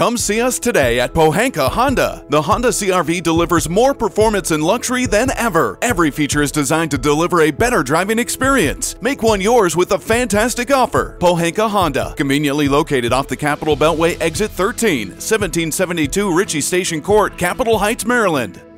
Come see us today at Pohanka Honda. The Honda CR-V delivers more performance and luxury than ever. Every feature is designed to deliver a better driving experience. Make one yours with a fantastic offer. Pohanka Honda, conveniently located off the Capitol Beltway exit 13, 1772 Ritchie Station Court, Capitol Heights, Maryland.